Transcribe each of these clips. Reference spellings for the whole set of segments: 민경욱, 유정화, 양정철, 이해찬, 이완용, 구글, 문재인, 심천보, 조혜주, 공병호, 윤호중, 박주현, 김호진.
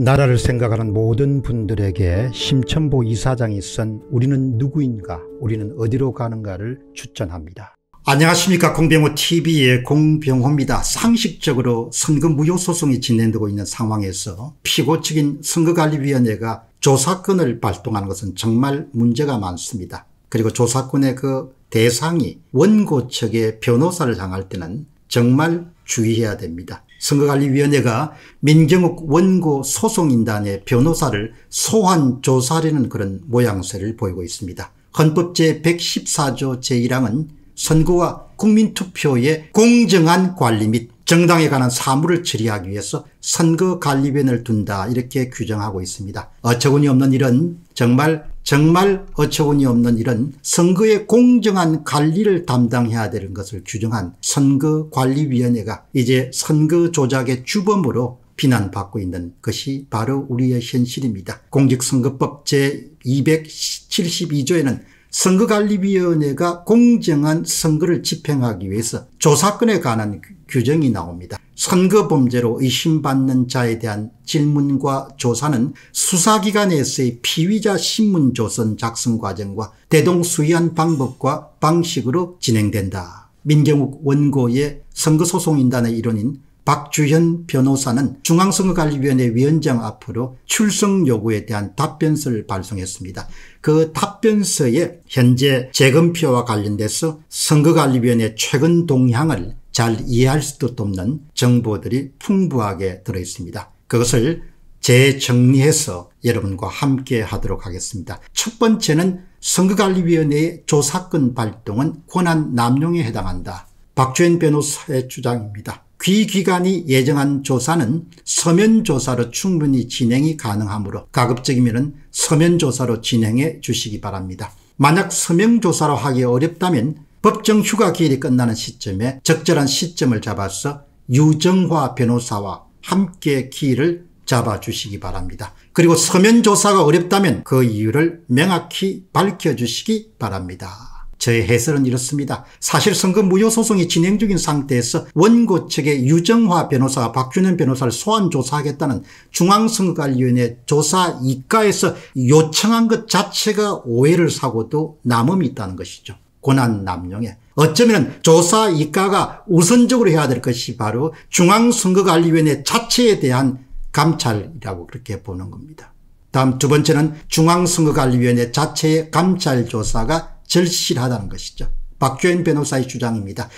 나라를 생각하는 모든 분들에게 심천보 이사장이 쓴 우리는 누구인가, 우리는 어디로 가는가를 추천합니다. 안녕하십니까, 공병호TV의 공병호입니다. 상식적으로 선거 무효 소송이 진행되고 있는 상황에서 피고 측인 선거관리위원회가 조사권을 발동하는 것은 정말 문제가 많습니다. 그리고 조사권의 그 대상이 원고 측의 변호사를 향할 때는 정말 주의해야 됩니다. 선거관리위원회가 민경욱 원고 소송인단의 변호사를 소환 조사하려는 그런 모양새를 보이고 있습니다. 헌법 제114조 제1항은 선거와 국민투표의 공정한 관리 및 정당에 관한 사무를 처리하기 위해서 선거관리위원회를 둔다, 이렇게 규정하고 있습니다. 어처구니없는 일은, 정말 어처구니없는 일은 선거의 공정한 관리를 담당해야 되는 것을 규정한 선거관리위원회가 이제 선거 조작의 주범으로 비난받고 있는 것이 바로 우리의 현실입니다. 공직선거법 제272조에는 선거관리위원회가 공정한 선거를 집행하기 위해서 조사권에 관한 규정이 나옵니다. 선거범죄로 의심받는 자에 대한 질문과 조사는 수사기관에서의 피의자 신문조선 작성 과정과 대동수이한 방법과 방식으로 진행된다. 민경욱 원고의 선거소송인단의 일원인 박주현 변호사는 중앙선거관리위원회 위원장 앞으로 출석 요구에 대한 답변서를 발송했습니다. 그 답변서에 현재 재검표와 관련돼서 선거관리위원회 최근 동향을 잘 이해할 수도 없는 정보들이 풍부하게 들어있습니다. 그것을 재정리해서 여러분과 함께 하도록 하겠습니다. 첫 번째는 선거관리위원회의 조사권 발동은 권한 남용에 해당한다. 박주현 변호사의 주장입니다. 귀기관이 예정한 조사는 서면조사로 충분히 진행이 가능하므로 가급적이면 서면조사로 진행해 주시기 바랍니다. 만약 서면조사로 하기 어렵다면 법정 휴가기일이 끝나는 시점에 적절한 시점을 잡아서 유정화 변호사와 함께 기일을 잡아주시기 바랍니다. 그리고 서면조사가 어렵다면 그 이유를 명확히 밝혀주시기 바랍니다. 저의 해설은 이렇습니다. 사실 선거 무효 소송이 진행 중인 상태에서 원고 측의 유정화 변호사와 박주현 변호사를 소환 조사하겠다는 중앙선거관리위원회 조사 이과에서 요청한 것 자체가 오해를 사고도 남음이 있다는 것이죠. 권한 남용에. 어쩌면 조사 이과가 우선적으로 해야 될 것이 바로 중앙선거관리위원회 자체에 대한 감찰이라고 그렇게 보는 겁니다. 다음 두 번째는 중앙선거관리위원회 자체의 감찰 조사가 절실하다는 것이죠. 박주현 변호사의 주장입니다.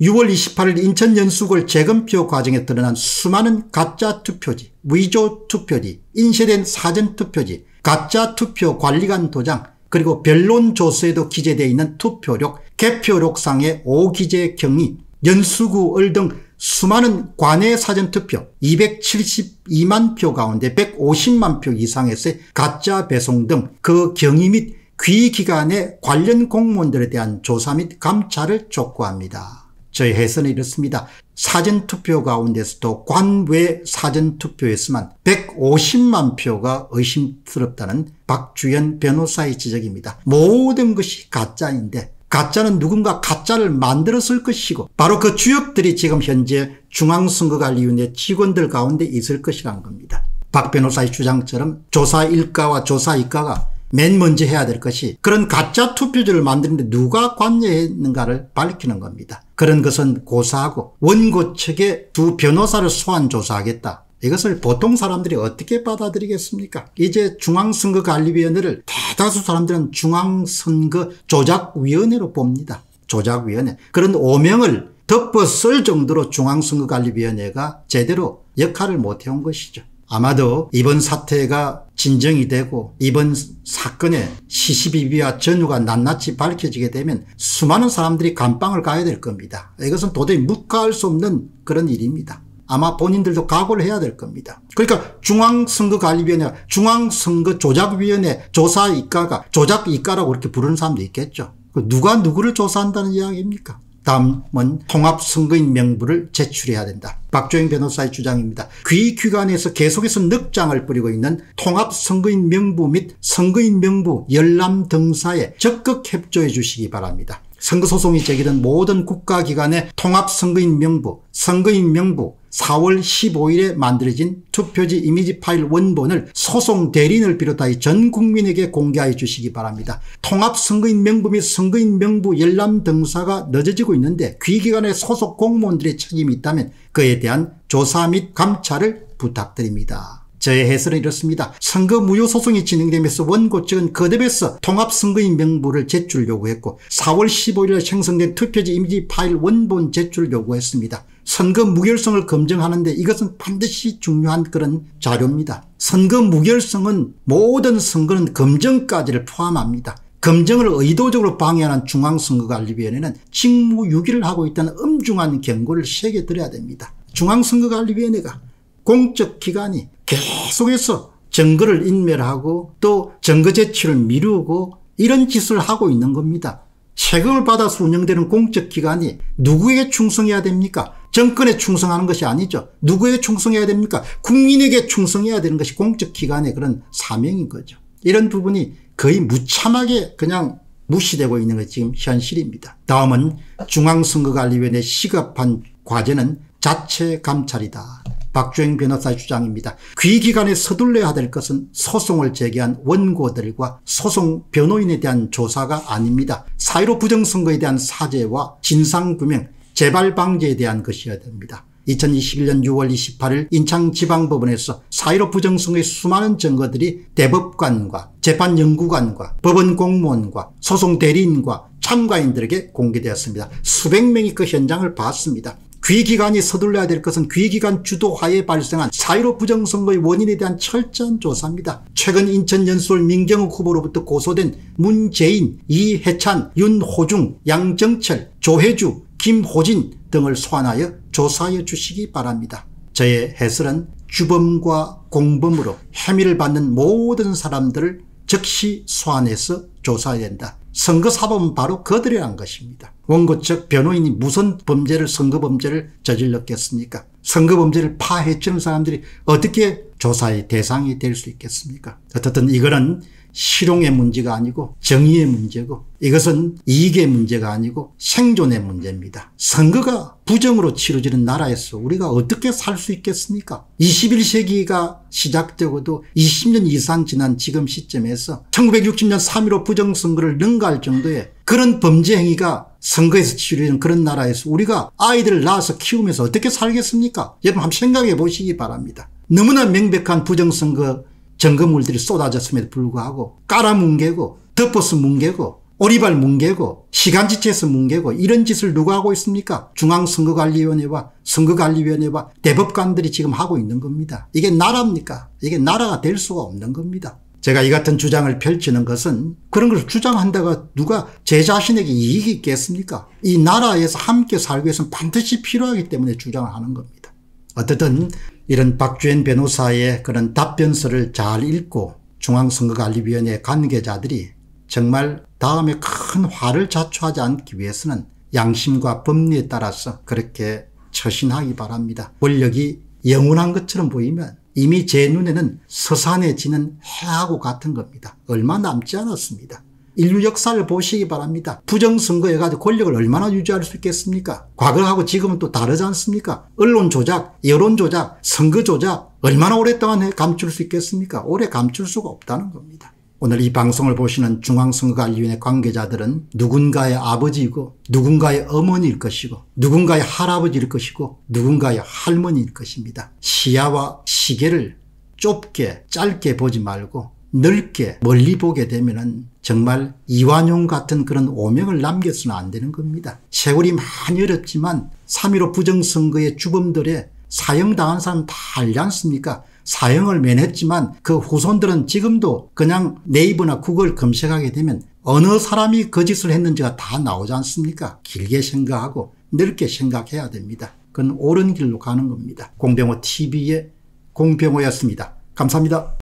6월 28일 인천 연수구을 재검표 과정에 드러난 수많은 가짜 투표지, 위조 투표지, 인쇄된 사전 투표지, 가짜 투표 관리관 도장, 그리고 변론 조서에도 기재되어 있는 투표록, 개표록상의 오기재 경위, 연수구을 등 수많은 관외 사전 투표 272만 표 가운데 150만 표 이상에서의 가짜 배송 등 그 경위 및 귀기관의 관련 공무원들에 대한 조사 및 감찰을 촉구합니다. 저희 해설은 이렇습니다. 사전투표 가운데서도 관외 사전투표에서만 150만 표가 의심스럽다는 박주현 변호사의 지적입니다. 모든 것이 가짜인데 가짜는 누군가 가짜를 만들었을 것이고 바로 그 주역들이 지금 현재 중앙선거관리위원회 직원들 가운데 있을 것이란 겁니다. 박 변호사의 주장처럼 조사 1과와 조사 2과가 맨 먼저 해야 될 것이 그런 가짜 투표지를 만드는데 누가 관여했는가를 밝히는 겁니다. 그런 것은 고사하고 원고 측에 두 변호사를 소환 조사하겠다. 이것을 보통 사람들이 어떻게 받아들이겠습니까? 이제 중앙선거관리위원회를 대다수 사람들은 중앙선거조작위원회로 봅니다. 조작위원회. 그런 오명을 덮어 쓸 정도로 중앙선거관리위원회가 제대로 역할을 못해온 것이죠. 아마도 이번 사태가 진정이 되고 이번 사건의 시시비비와 전후가 낱낱이 밝혀지게 되면 수많은 사람들이 감방을 가야 될 겁니다. 이것은 도저히 묵과할 수 없는 그런 일입니다. 아마 본인들도 각오를 해야 될 겁니다. 그러니까 중앙선거관리위원회, 중앙선거조작위원회 조사이과가 조작이과라고 이렇게 부르는 사람도 있겠죠. 누가 누구를 조사한다는 이야기입니까? 다음은 통합선거인 명부를 제출해야 된다. 박주현 변호사의 주장입니다. 귀기관에서 계속해서 늑장을 뿌리고 있는 통합선거인 명부 및 선거인 명부 열람등사에 적극 협조해 주시기 바랍니다. 선거소송이 제기된 모든 국가기관의 통합선거인명부, 선거인명부 4월 15일에 만들어진 투표지 이미지 파일 원본을 소송 대리인을 비롯하여 전 국민에게 공개하여 주시기 바랍니다. 통합선거인명부 및 선거인명부 열람 등사가 늦어지고 있는데 귀기관의 소속 공무원들의 책임이 있다면 그에 대한 조사 및 감찰을 부탁드립니다. 저의 해설은 이렇습니다. 선거 무효 소송이 진행되면서 원고 측은 거듭해서 통합선거인 명부를 제출 요구했고 4월 15일에 생성된 투표지 이미지 파일 원본 제출 요구했습니다. 선거 무결성을 검증하는 데 이것은 반드시 중요한 그런 자료입니다. 선거 무결성은 모든 선거는 검증까지를 포함합니다. 검증을 의도적으로 방해하는 중앙선거관리위원회는 직무유기를 하고 있다는 엄중한 경고를 새겨드려야 됩니다. 중앙선거관리위원회가 공적기관이 계속해서 증거를 인멸하고 또 증거 제출을 미루고 이런 짓을 하고 있는 겁니다. 세금을 받아서 운영되는 공적기관이 누구에게 충성해야 됩니까? 정권에 충성하는 것이 아니죠. 누구에게 충성해야 됩니까? 국민에게 충성해야 되는 것이 공적기관의 그런 사명인 거죠. 이런 부분이 거의 무참하게 그냥 무시되고 있는 것이 지금 현실입니다. 다음은 중앙선거관리위원회 시급한 과제는 자체 감찰이다. 박주현 변호사의 주장입니다. 귀기관에 서둘러야 될 것은 소송을 제기한 원고들과 소송 변호인에 대한 조사가 아닙니다. 4.15 부정선거에 대한 사죄와 진상규명, 재발 방지에 대한 것이어야 됩니다. 2021년 6월 28일 인천지방법원에서 4.15 부정선거의 수많은 증거들이 대법관과 재판연구관과 법원공무원과 소송대리인과 참가인들에게 공개되었습니다. 수백 명이 그 현장을 봤습니다. 귀기관이 서둘러야 될 것은 귀기관 주도하에 발생한 4.15 부정선거의 원인에 대한 철저한 조사입니다. 최근 인천연수원 민경욱 후보로부터 고소된 문재인, 이해찬, 윤호중, 양정철, 조혜주, 김호진 등을 소환하여 조사해 주시기 바랍니다. 저의 해설은 주범과 공범으로 혐의를 받는 모든 사람들을 즉시 소환해서 조사해야 된다. 선거사범은 바로 그들이란 것입니다. 원고 측 변호인이 무슨 범죄를 선거범죄를 저질렀겠습니까? 선거범죄를 파헤치는 사람들이 어떻게 조사의 대상이 될 수 있겠습니까? 어쨌든 이거는 실용의 문제가 아니고 정의의 문제고 이것은 이익의 문제가 아니고 생존의 문제입니다. 선거가 부정으로 치러지는 나라에서 우리가 어떻게 살 수 있겠습니까? 21세기가 시작되고도 20년 이상 지난 지금 시점에서 1960년 3.15 부정선거를 능가할 정도의 그런 범죄 행위가 선거에서 치러지는 그런 나라에서 우리가 아이들을 낳아서 키우면서 어떻게 살겠습니까? 여러분 한번 생각해 보시기 바랍니다. 너무나 명백한 부정선거 증거물들이 쏟아졌음에도 불구하고 깔아뭉개고 덮어서 뭉개고 오리발 뭉개고 시간지체에서 뭉개고 이런 짓을 누가 하고 있습니까? 중앙선거관리위원회와 선거관리위원회와 대법관들이 지금 하고 있는 겁니다. 이게 나라입니까? 이게 나라가 될 수가 없는 겁니다. 제가 이 같은 주장을 펼치는 것은 그런 걸 주장한다가 누가 제 자신에게 이익이 있겠습니까? 이 나라에서 함께 살기 위해서는 반드시 필요하기 때문에 주장을 하는 겁니다. 어쨌든 이런 박주현 변호사의 그런 답변서를 잘 읽고 중앙선거관리위원회 관계자들이 정말 다음에 큰 화를 자초하지 않기 위해서는 양심과 법리에 따라서 그렇게 처신하기 바랍니다. 권력이 영원한 것처럼 보이면 이미 제 눈에는 서산해지는 해하고 같은 겁니다. 얼마 남지 않았습니다. 인류 역사를 보시기 바랍니다. 부정선거에 가지고 권력을 얼마나 유지할 수 있겠습니까? 과거하고 지금은 또 다르지 않습니까? 언론 조작, 여론 조작, 선거 조작 얼마나 오랫동안 감출 수 있겠습니까? 오래 감출 수가 없다는 겁니다. 오늘 이 방송을 보시는 중앙선거관리위원회 관계자들은 누군가의 아버지이고 누군가의 어머니일 것이고 누군가의 할아버지일 것이고 누군가의 할머니일 것입니다. 시야와 시계를 좁게 짧게 보지 말고 넓게 멀리 보게 되면은 정말 이완용 같은 그런 오명을 남겨서는 안 되는 겁니다. 세월이 많이 어렵지만 3.15 부정선거의 주범들의 사형당한 사람 다 알지 않습니까? 사형을 면했지만 그 후손들은 지금도 그냥 네이버나 구글 검색하게 되면 어느 사람이 그 짓을 했는지가 다 나오지 않습니까? 길게 생각하고 넓게 생각해야 됩니다. 그건 옳은 길로 가는 겁니다. 공병호 TV의 공병호였습니다. 감사합니다.